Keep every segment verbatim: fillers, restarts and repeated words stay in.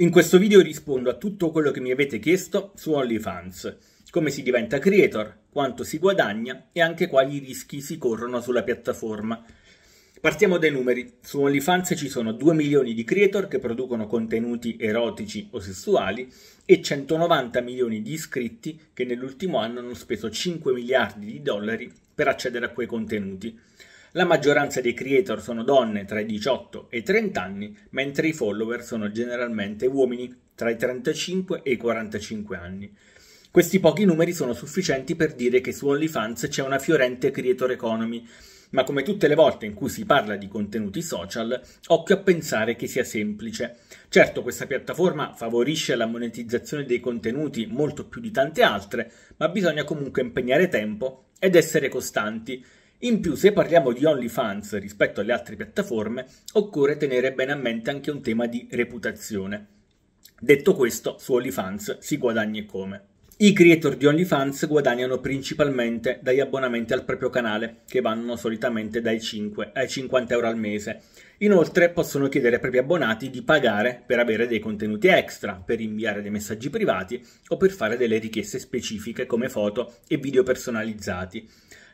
In questo video rispondo a tutto quello che mi avete chiesto su OnlyFans, come si diventa creator, quanto si guadagna e anche quali rischi si corrono sulla piattaforma. Partiamo dai numeri. Su OnlyFans ci sono due milioni di creator che producono contenuti erotici o sessuali e centonovanta milioni di iscritti che nell'ultimo anno hanno speso cinque miliardi di dollari per accedere a quei contenuti. La maggioranza dei creator sono donne tra i diciotto e i trenta anni, mentre i follower sono generalmente uomini tra i trentacinque e i quarantacinque anni. Questi pochi numeri sono sufficienti per dire che su OnlyFans c'è una fiorente creator economy, ma come tutte le volte in cui si parla di contenuti social, occhio a pensare che sia semplice. Certo, questa piattaforma favorisce la monetizzazione dei contenuti molto più di tante altre, ma bisogna comunque impegnare tempo ed essere costanti. In più, se parliamo di OnlyFans rispetto alle altre piattaforme, occorre tenere bene a mente anche un tema di reputazione. Detto questo, su OnlyFans si guadagna e come. I creator di OnlyFans guadagnano principalmente dagli abbonamenti al proprio canale, che vanno solitamente dai cinque ai cinquanta euro al mese. Inoltre possono chiedere ai propri abbonati di pagare per avere dei contenuti extra, per inviare dei messaggi privati o per fare delle richieste specifiche come foto e video personalizzati.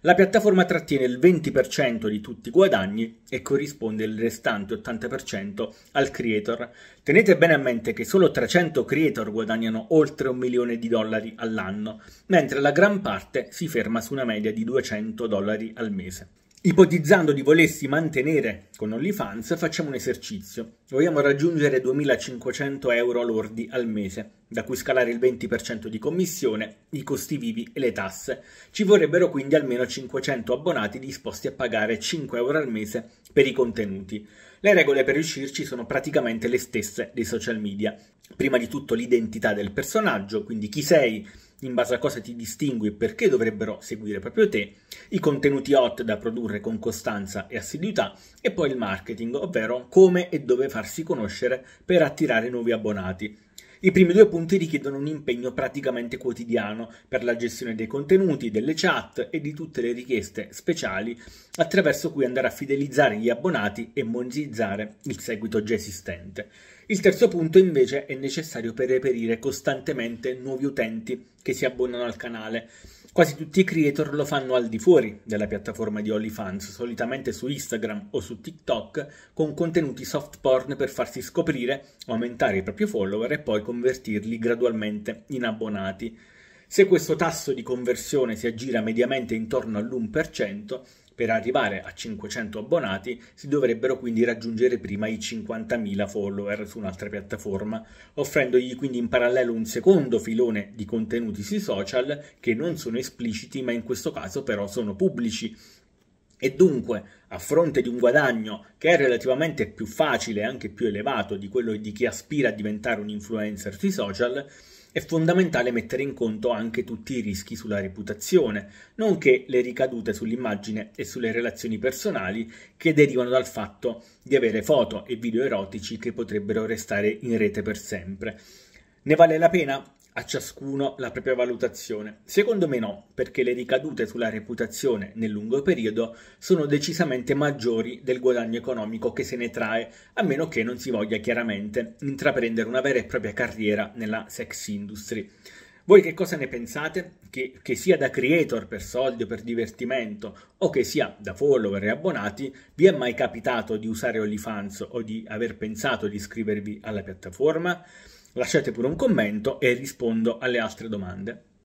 La piattaforma trattiene il venti per cento di tutti i guadagni e corrisponde il restante ottanta per cento al creator. Tenete bene a mente che solo trecento creator guadagnano oltre un milione di dollari all'anno, mentre la gran parte si ferma su una media di duecento dollari al mese. Ipotizzando di volersi mantenere con OnlyFans, facciamo un esercizio. Vogliamo raggiungere duemilacinquecento euro lordi al mese, da cui scalare il venti per cento di commissione, i costi vivi e le tasse. Ci vorrebbero quindi almeno cinquecento abbonati disposti a pagare cinque euro al mese per i contenuti. Le regole per riuscirci sono praticamente le stesse dei social media. Prima di tutto l'identità del personaggio, quindi chi sei, in base a cosa ti distingui e perché dovrebbero seguire proprio te, i contenuti hot da produrre con costanza e assiduità e poi il marketing, ovvero come e dove farsi conoscere per attirare nuovi abbonati. I primi due punti richiedono un impegno praticamente quotidiano per la gestione dei contenuti, delle chat e di tutte le richieste speciali attraverso cui andare a fidelizzare gli abbonati e monetizzare il seguito già esistente. Il terzo punto invece è necessario per reperire costantemente nuovi utenti che si abbonano al canale. Quasi tutti i creator lo fanno al di fuori della piattaforma di OnlyFans, solitamente su Instagram o su TikTok, con contenuti soft porn per farsi scoprire, aumentare i propri follower e poi convertirli gradualmente in abbonati. Se questo tasso di conversione si aggira mediamente intorno all'uno per cento, per arrivare a cinquecento abbonati si dovrebbero quindi raggiungere prima i cinquantamila follower su un'altra piattaforma, offrendogli quindi in parallelo un secondo filone di contenuti sui social che non sono espliciti ma in questo caso però sono pubblici. E dunque, a fronte di un guadagno che è relativamente più facile e anche più elevato di quello di chi aspira a diventare un influencer sui social, è fondamentale mettere in conto anche tutti i rischi sulla reputazione, nonché le ricadute sull'immagine e sulle relazioni personali che derivano dal fatto di avere foto e video erotici che potrebbero restare in rete per sempre. Ne vale la pena? A ciascuno la propria valutazione. Secondo me no, perché le ricadute sulla reputazione nel lungo periodo sono decisamente maggiori del guadagno economico che se ne trae, a meno che non si voglia chiaramente intraprendere una vera e propria carriera nella sex industry. Voi che cosa ne pensate? Che, che sia da creator per soldi o per divertimento o che sia da follower e abbonati, vi è mai capitato di usare OnlyFans o di aver pensato di iscrivervi alla piattaforma? Lasciate pure un commento e rispondo alle altre domande.